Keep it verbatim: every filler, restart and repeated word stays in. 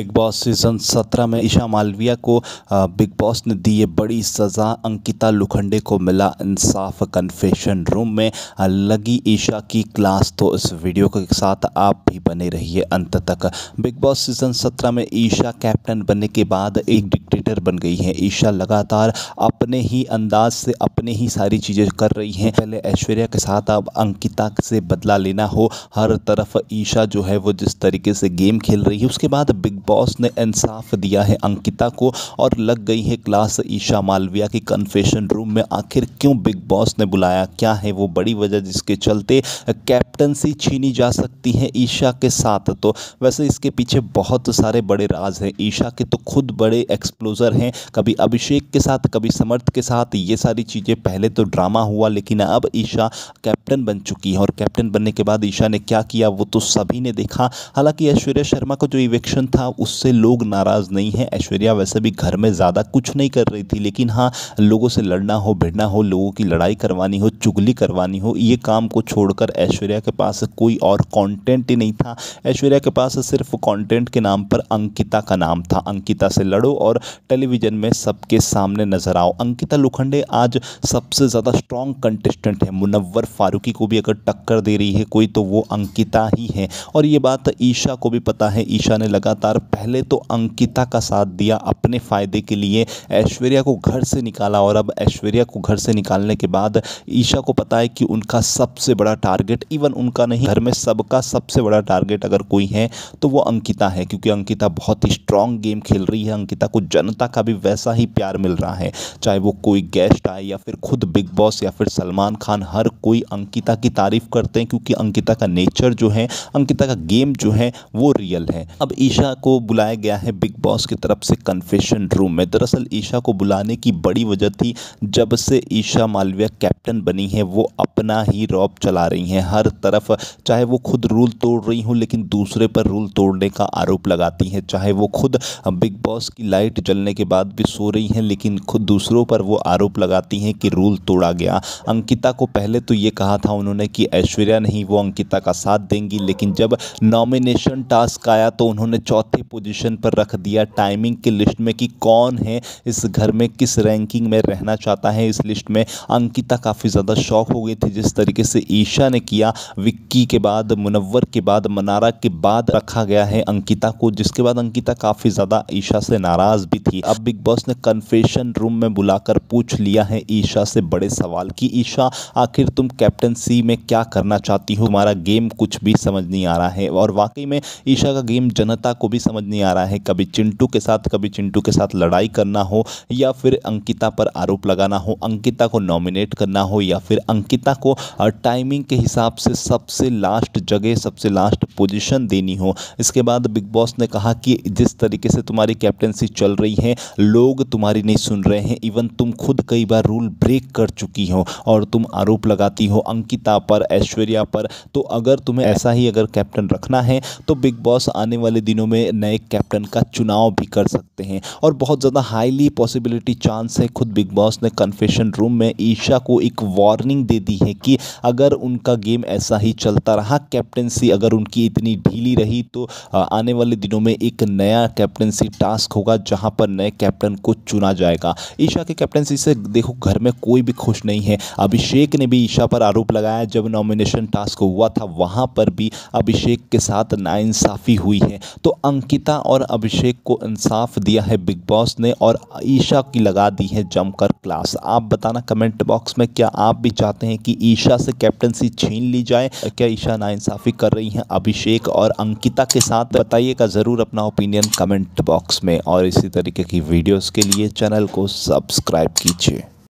Big boss season सत्रह में ईशा मालवीय को बिग बॉस ने दी ये बड़ी सज़ा। अंकिता लोखंडे को मिला इंसाफ। कन्फेशन रूम में लगी ईशा की क्लास, तो इस वीडियो के साथ आप भी बने रहिए अंत तक। बिग बॉस सीज़न सत्रह में ईशा कैप्टन बनने के बाद एक डिक्टेटर बन गई हैं। ईशा लगातार अपने ही अंदाज से अपने ही सारी चीज़ें कर रही हैं। पहले ऐश्वर्या के साथ, अब अंकिता से बदला लेना हो, हर तरफ ईशा जो है वो जिस तरीके से गेम खेल रही है। उसके बाद बिग बॉस ने इंसाफ दिया है अंकिता को और लग गई है क्लास ईशा मालवीय की कन्फेशन रूम में। आखिर क्यों बिग बॉस ने बुलाया, क्या है वो बड़ी वजह जिसके चलते कैप्टनसी छीनी जा सकती है ईशा के साथ? तो वैसे इसके पीछे बहुत सारे बड़े राज हैं। ईशा के तो खुद बड़े एक्सप्लोजर हैं, कभी अभिषेक के साथ, कभी समर्थ के साथ, ये सारी चीज़ें। पहले तो ड्रामा हुआ, लेकिन अब ईशा कैप्टन बन चुकी है और कैप्टन बनने के बाद ईशा ने क्या किया वो तो सभी ने देखा। हालांकि ऐश्वर्या शर्मा का जो इवेक्शन था उससे लोग नाराज़ नहीं हैं। ऐश्वर्या वैसे भी घर में ज़्यादा कुछ नहीं कर रही थी, लेकिन हाँ, लोगों से लड़ना हो, भिड़ना हो, लोगों की लड़ाई करवानी हो, चुगली करवानी हो, ये काम को छोड़कर ऐश्वर्या के पास कोई और कॉन्टेंट ही नहीं था। ऐश्वर्या के पास सिर्फ कॉन्टेंट के नाम पर अंकिता का नाम था। अंकिता से लड़ो और टेलीविज़न में सबके सामने नजर आओ। अंकिता लोखंडे आज सबसे ज़्यादा स्ट्रॉन्ग कंटेस्टेंट है। मुनव्वर फारूकी को भी अगर टक्कर दे रही है कोई तो वो अंकिता ही है। और ये बात ईशा को भी पता है। ईशा ने लगातार पहले तो अंकिता का साथ दिया अपने फ़ायदे के लिए, ऐश्वर्या को घर से निकाला, और अब ऐश्वर्या को घर से निकालने के बाद ईशा को पता है कि उनका सबसे बड़ा टारगेट, इवन उनका नहीं घर में सबका सबसे बड़ा टारगेट अगर कोई है तो वो अंकिता है, क्योंकि अंकिता बहुत ही स्ट्रॉन्ग गेम खेल रही है। अंकिता को जनता का भी वैसा ही प्यार मिल रहा है, चाहे वो कोई गेस्ट आए या फिर खुद बिग बॉस या फिर सलमान खान, हर कोई अंकिता की तारीफ़ करते हैं, क्योंकि अंकिता का नेचर जो है, अंकिता का गेम जो है वो रियल है। अब ईशा को बुलाया गया है बिग बॉस की तरफ से कन्फेशन रूम में। दरअसल ईशा को बुलाने की बड़ी वजह थी, जब से ईशा मालवीय कैप्टन बनी है वो अपना ही रौब चला रही हैं। हर तरफ, चाहे वो खुद रूल तोड़ रही हो लेकिन दूसरे पर रूल तोड़ने का आरोप लगाती हैं, चाहे वो खुद बिग बॉस की लाइट जलने के बाद भी सो रही हैं लेकिन खुद दूसरों पर वो आरोप लगाती हैं कि रूल तोड़ा गया। अंकिता को पहले तो ये कहा था उन्होंने कि ऐश्वर्या नहीं, वो अंकिता का साथ देंगी, लेकिन जब नॉमिनेशन टास्क आया तो उन्होंने चौथे पोजीशन पर रख दिया टाइमिंग की लिस्ट में कि कौन है इस घर में, किस रैंकिंग में रहना चाहता है इस लिस्ट में। अंकिता काफ़ी ज़्यादा शॉक हो गई थी जिस तरीके से ईशा ने किया। विक्की के बाद, मुनव्वर के बाद, मनारा के बाद रखा गया है अंकिता को, जिसके बाद अंकिता काफ़ी ज़्यादा ईशा से नाराज़ भी थी। अब बिग बॉस ने कन्फेशन रूम में बुलाकर पूछ लिया है ईशा से बड़े सवाल कि ईशा, आखिर तुम कैप्टनसी में क्या करना चाहती हो? तुम्हारा गेम कुछ भी समझ नहीं आ रहा है। और वाकई में ईशा का गेम जनता को भी समझ नहीं आ रहा है। कभी चिंटू के साथ, कभी चिंटू के साथ लड़ाई करना हो, या फिर अंकिता पर आरोप लगाना हो, अंकिता को नॉमिनेट करना हो, या फिर अंकिता को टाइमिंग के हिसाब से सबसे लास्ट जगह, सबसे लास्ट पोजीशन देनी हो। इसके बाद बिग बॉस ने कहा कि जिस तरीके से तुम्हारी कैप्टनसी चल रही है, लोग तुम्हारी नहीं सुन रहे हैं, इवन तुम खुद कई बार रूल ब्रेक कर चुकी हो और तुम आरोप लगाती हो अंकिता पर, ऐश्वर्या पर। तो अगर तुम्हें ऐसा ही अगर कैप्टन रखना है तो बिग बॉस आने वाले दिनों में नए कैप्टन का चुनाव भी कर सकते हैं, और बहुत ज़्यादा हाईली पॉसिबिलिटी चांस है। खुद बिग बॉस ने कन्फेशन रूम में ईशा को एक वार्निंग दे दी है कि अगर उनका गेम ऐसा ही चलता रहा, कैप्टनसी अगर उनकी इतनी ढीली रही, तो आने वाले दिनों में एक नया कैप्टनसी टास्क होगा जहां पर नए कैप्टन को चुना जाएगा। ईशा के कैप्टनसी से देखो घर में कोई भी खुश नहीं है। अभिषेक ने भी ईशा पर आरोप लगाया, जब नॉमिनेशन टास्क हुआ था वहाँ पर भी अभिषेक के साथ नाइंसाफ़ी हुई है। तो अंकिता और अभिषेक को इंसाफ दिया है बिग बॉस ने और ईशा की लगा दी है जमकर क्लास। आप बताना कमेंट बॉक्स में, क्या आप भी चाहते हैं कि ईशा से कैप्टनसी छीन ली जाए? क्या ईशा नाइंसाफ़ी कर रही हैं अभिषेक और अंकिता के साथ? बताइएगा ज़रूर अपना ओपिनियन कमेंट बॉक्स में, और इसी तरीके की वीडियोज़ के लिए चैनल को सब्सक्राइब कीजिए।